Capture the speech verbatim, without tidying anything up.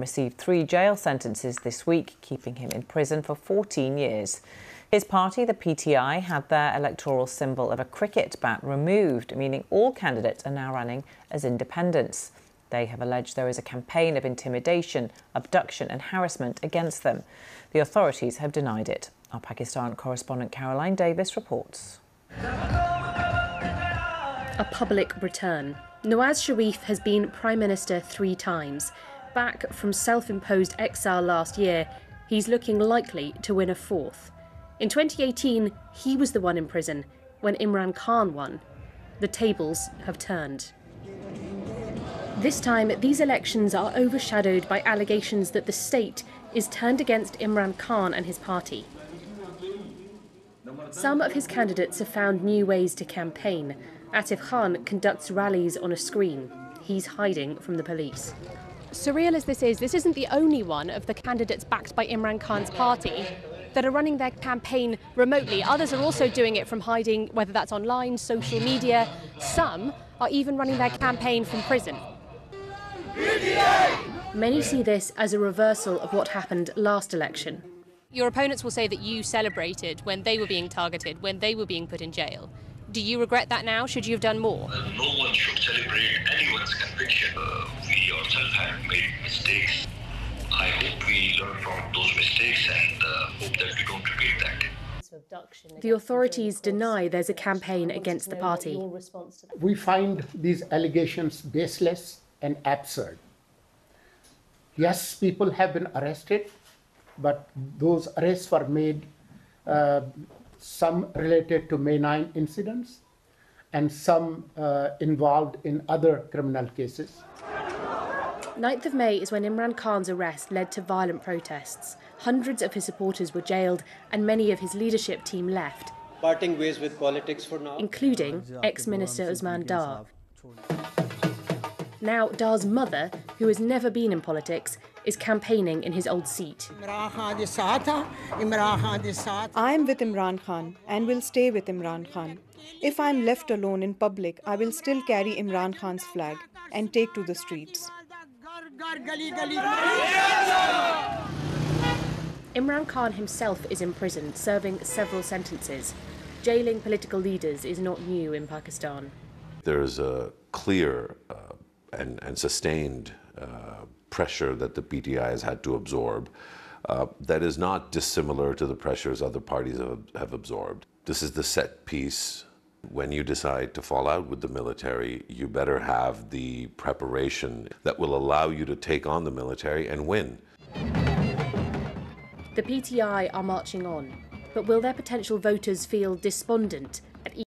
received three jail sentences this week, keeping him in prison for fourteen years. His party, the P T I, had their electoral symbol of a cricket bat removed, meaning all candidates are now running as independents. They have alleged there is a campaign of intimidation, abduction and harassment against them. The authorities have denied it. Our Pakistan correspondent Caroline Davis reports. A public return. Nawaz Sharif has been Prime Minister three times. Back from self-imposed exile last year, he's looking likely to win a fourth. In twenty eighteen, he was the one in prison when Imran Khan won. The tables have turned. This time, these elections are overshadowed by allegations that the state is turned against Imran Khan and his party. Some of his candidates have found new ways to campaign. Atif Khan conducts rallies on a screen. He's hiding from the police. Surreal as this is, this isn't the only one of the candidates backed by Imran Khan's party that are running their campaign remotely. Others are also doing it from hiding, whether that's online, social media. Some are even running their campaign from prison. P T I! Many see this as a reversal of what happened last election. Your opponents will say that you celebrated when they were being targeted, when they were being put in jail. Do you regret that now? Should you have done more? Uh, no one should celebrate anyone's conviction. Uh, we ourselves have made mistakes. I hope we learn from those mistakes and uh, hope that we don't repeat that. The authorities deny there's a campaign against the party. We find these allegations baseless and absurd. Yes, people have been arrested, but those arrests were made, uh, some related to May ninth incidents and some uh, involved in other criminal cases. ninth of May is when Imran Khan's arrest led to violent protests. Hundreds of his supporters were jailed and many of his leadership team left. Parting ways with politics for now. Including ex-minister Usman Dar. Now Dar's mother, who has never been in politics, is campaigning in his old seat. I am with Imran Khan and will stay with Imran Khan. If I am left alone in public, I will still carry Imran Khan's flag and take to the streets. Imran Khan himself is in prison, serving several sentences. Jailing political leaders is not new in Pakistan. There is a clear uh, and, and sustained uh, pressure that the P T I has had to absorb uh, that is not dissimilar to the pressures other parties have, have absorbed. This is the set piece. When you decide to fall out with the military, you better have the preparation that will allow you to take on the military and win. The P T I are marching on, but will their potential voters feel despondent